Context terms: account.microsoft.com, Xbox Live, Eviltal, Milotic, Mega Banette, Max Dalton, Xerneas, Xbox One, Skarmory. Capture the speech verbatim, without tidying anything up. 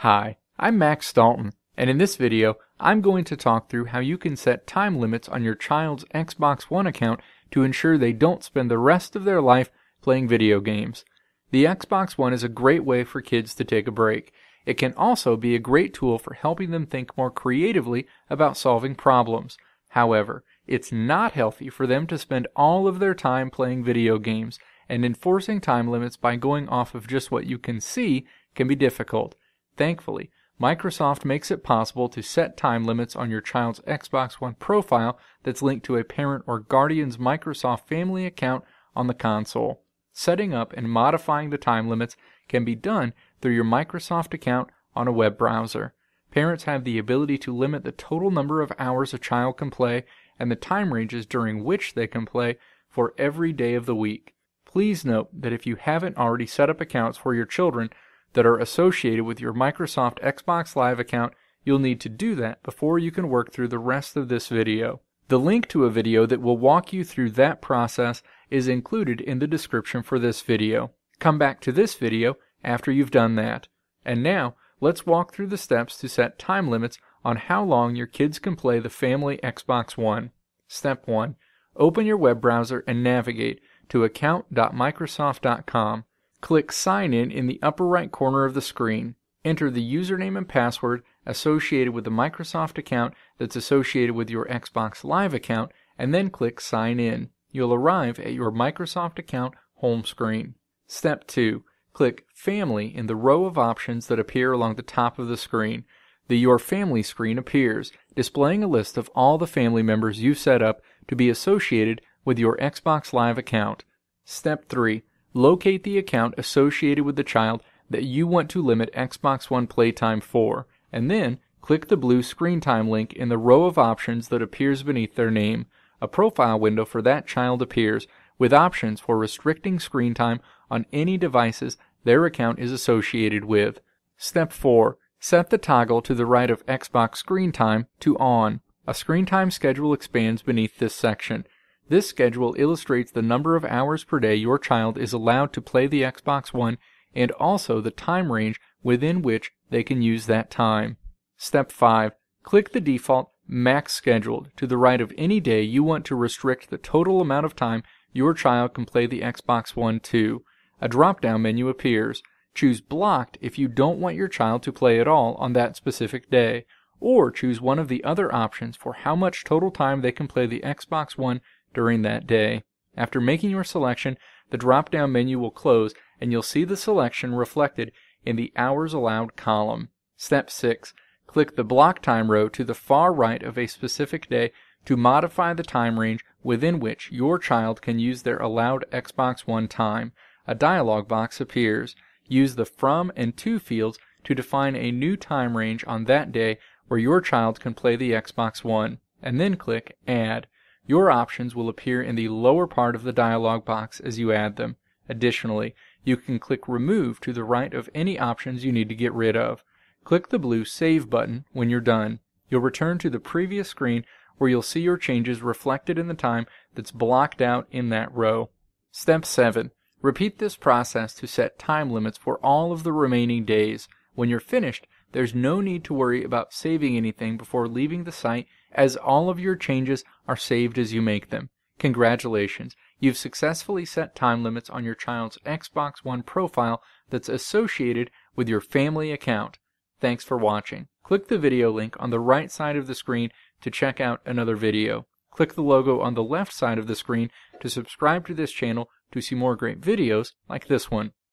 Hi, I'm Max Dalton, and in this video, I'm going to talk through how you can set time limits on your child's Xbox One account to ensure they don't spend the rest of their life playing video games. The Xbox One is a great way for kids to take a break. It can also be a great tool for helping them think more creatively about solving problems. However, it's not healthy for them to spend all of their time playing video games, and enforcing time limits by going off of just what you can see can be difficult. Thankfully, Microsoft makes it possible to set time limits on your child's Xbox One profile that's linked to a parent or guardian's Microsoft Family account on the console. Setting up and modifying the time limits can be done through your Microsoft account on a web browser. Parents have the ability to limit the total number of hours a child can play and the time ranges during which they can play for every day of the week. Please note that if you haven't already set up accounts for your children that are associated with your Microsoft Xbox Live account, you'll need to do that before you can work through the rest of this video. The link to a video that will walk you through that process is included in the description for this video. Come back to this video after you've done that. And now, let's walk through the steps to set time limits on how long your kids can play the family Xbox One. Step one. Open your web browser and navigate to account dot microsoft dot com. Click Sign In in the upper right corner of the screen. Enter the username and password associated with the Microsoft account that's associated with your Xbox Live account, and then click Sign In. You'll arrive at your Microsoft account home screen. Step two. Click Family in the row of options that appear along the top of the screen. The Your Family screen appears, displaying a list of all the family members you've set up to be associated with your Xbox Live account. Step three. Locate the account associated with the child that you want to limit Xbox One playtime for, and then click the blue screen time link in the row of options that appears beneath their name. A profile window for that child appears, with options for restricting screen time on any devices their account is associated with. Step four. Set the toggle to the right of Xbox Screen Time to On. A screen time schedule expands beneath this section. This schedule illustrates the number of hours per day your child is allowed to play the Xbox One and also the time range within which they can use that time. Step five. Click the default Max Scheduled to the right of any day you want to restrict the total amount of time your child can play the Xbox One to. A drop-down menu appears. Choose Blocked if you don't want your child to play at all on that specific day, or choose one of the other options for how much total time they can play the Xbox One during that day. After making your selection, the drop-down menu will close and you'll see the selection reflected in the Hours Allowed column. Step six. Click the Block Time row to the far right of a specific day to modify the time range within which your child can use their allowed Xbox One time. A dialog box appears. Use the From and To fields to define a new time range on that day where your child can play the Xbox One, and then click Add. Your options will appear in the lower part of the dialog box as you add them. Additionally, you can click Remove to the right of any options you need to get rid of. Click the blue Save button when you're done. You'll return to the previous screen where you'll see your changes reflected in the time that's blocked out in that row. Step seven. Repeat this process to set time limits for all of the remaining days. When you're finished, there's no need to worry about saving anything before leaving the site, as all of your changes are saved as you make them. Congratulations, you've successfully set time limits on your child's Xbox One profile that's associated with your family account. Thanks for watching. Click the video link on the right side of the screen to check out another video. Click the logo on the left side of the screen to subscribe to this channel to see more great videos like this one.